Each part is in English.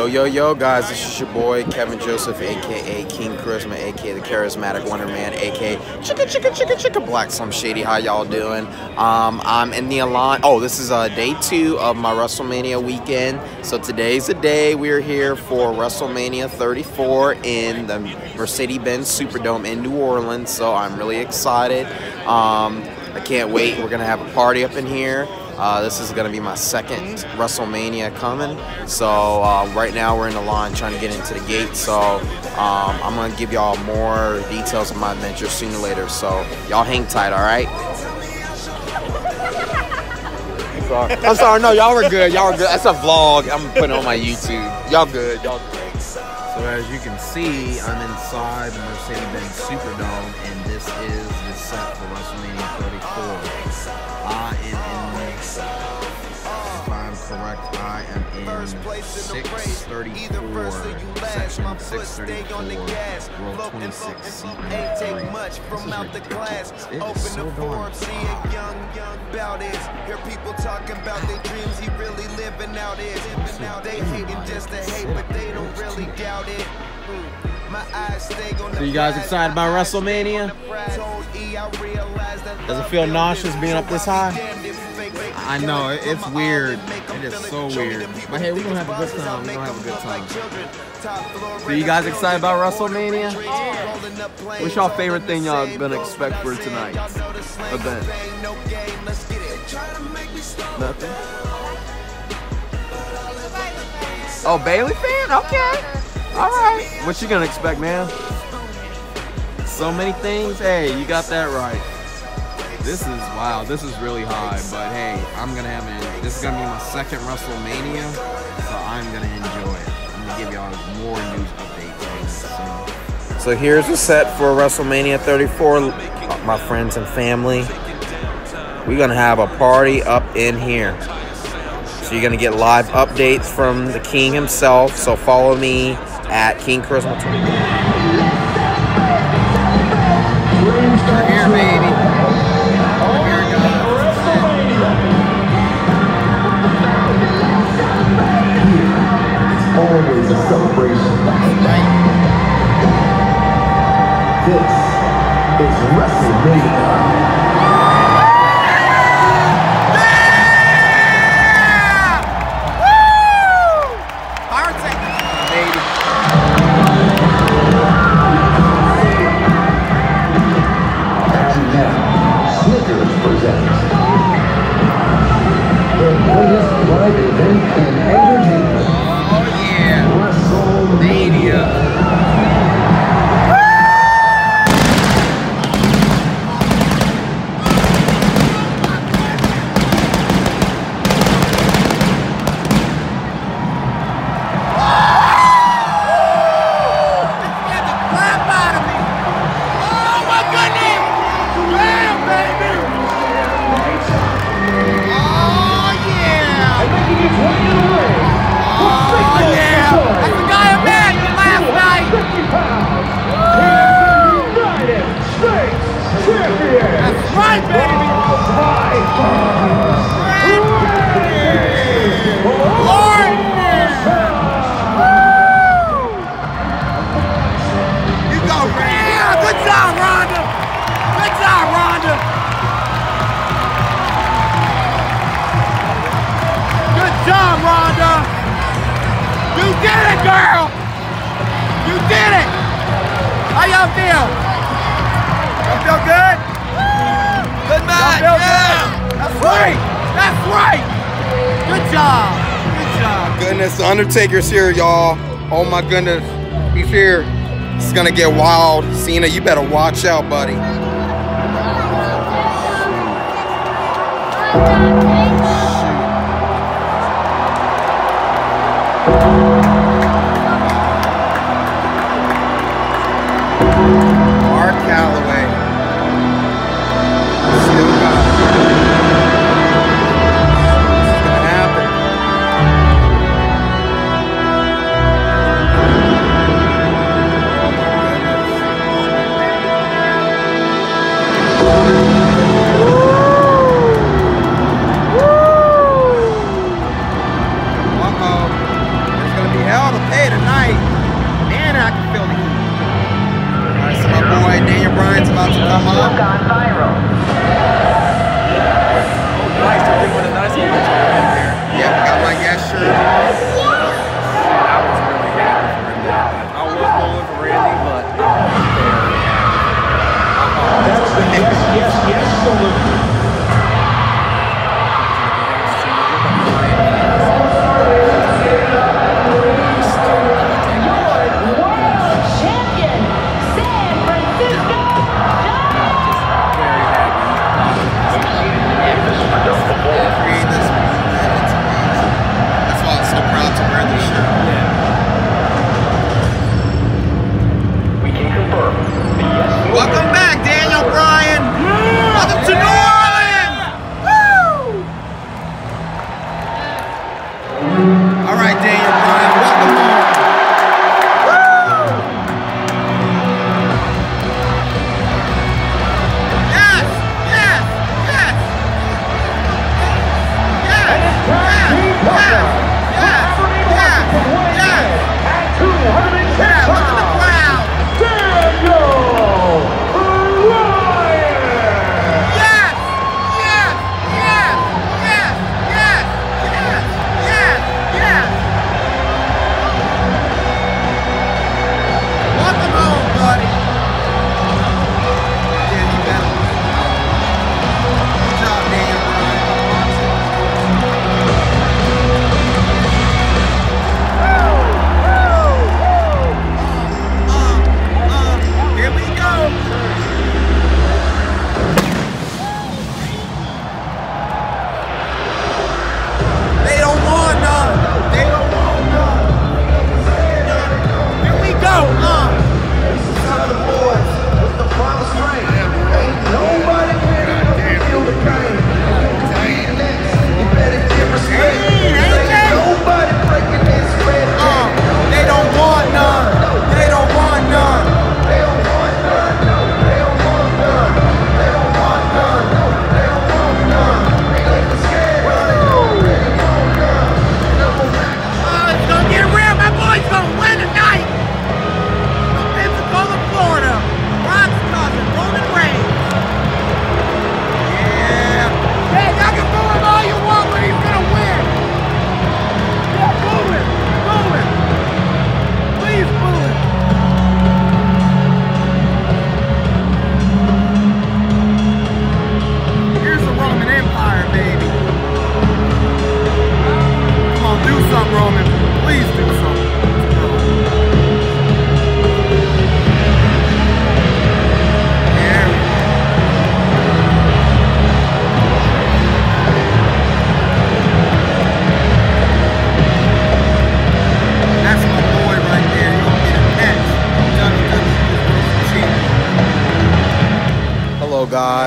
Yo, yo, yo, guys, this is your boy, Kevin Joseph, a.k.a. King Charisma, a.k.a. the Charismatic Wonder Man, a.k.a. Chicka Black Slum Shady. How y'all doing? I'm in the Alon. Oh, this is day two of my WrestleMania weekend. So today's the day. We're here for WrestleMania 34 in the Mercedes-Benz Superdome in New Orleans. So I'm really excited. I can't wait. We're going to have a party up in here. This is going to be my second WrestleMania coming, so right now we're in the line trying to get into the gate, so I'm going to give y'all more details of my adventure sooner or later, so y'all hang tight, alright? I'm sorry, no, y'all were good, y'all were good. That's a vlog I'm putting on my YouTube. Y'all good, y'all good. So as you can see, I'm inside the Mercedes-Benz Superdome, and this is the set for WrestleMania 34. I am in 634, section 634, row 26, seat 3. It is so dark. Hear people talking about their dreams, he really living out is. Now they hating just to hate, but they don't really doubt it. My eyes stay on. So you guys excited about WrestleMania? Does it feel nauseous being up this high? I know, it's weird. It is so weird. But hey, we're going to have a good time. We're going to have a good time. So you guys excited about WrestleMania? Yeah. What's y'all favorite thing y'all going to expect for tonight's event? Nothing? Oh, Bailey fan? Okay. All right. What you going to expect, man? So many things? Hey, you got that right. This is, wow, this is really high, but hey, I'm going to have it. This is going to be my second WrestleMania, so I'm going to enjoy it. I'm going to give y'all more news updates. So here's the set for WrestleMania 34, my friends and family. We're going to have a party up in here. So you're going to get live updates from the King himself, so follow me at King Charisma. We're here, baby. Always a celebration. Right. This is WrestleMania. Yeah! Woo! Power technique, baby. After that, Snickers presents the greatest live event in entertainment. The Undertaker's here, y'all. Oh my goodness, he's here. It's gonna get wild. Cena, you better watch out, buddy. Mark Calloway. Woo! Woo!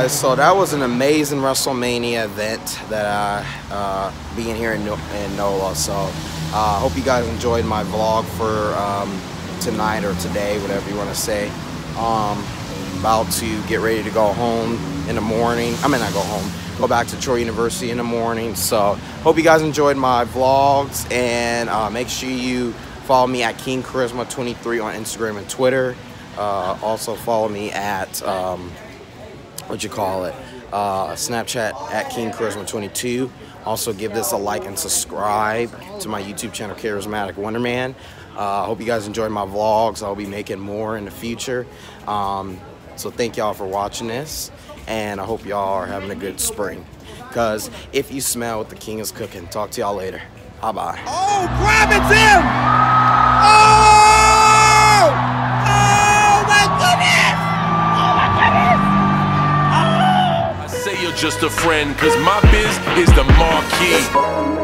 guys, so that was an amazing WrestleMania event that being here in NOLA. So I hope you guys enjoyed my vlog for tonight or today, whatever you want to say. I'm about to get ready to go home in the morning. I may not go home, go back to Troy University in the morning. So hope you guys enjoyed my vlogs, and make sure you follow me at King Charisma 23 on Instagram and Twitter. Also follow me at Snapchat at King Charisma 22. Also give this a like and subscribe to my YouTube channel, Charismatic Wonder Man. I hope you guys enjoyed my vlogs. I'll be making more in the future. So thank y'all for watching this, and I hope y'all are having a good spring, because if you smell what the king is cooking. Talk to y'all later. Bye-bye. Oh, grab it, Tim! Oh! Oh, my goodness! Oh, my goodness! Oh! I say you're just a friend, because my biz is the marquee.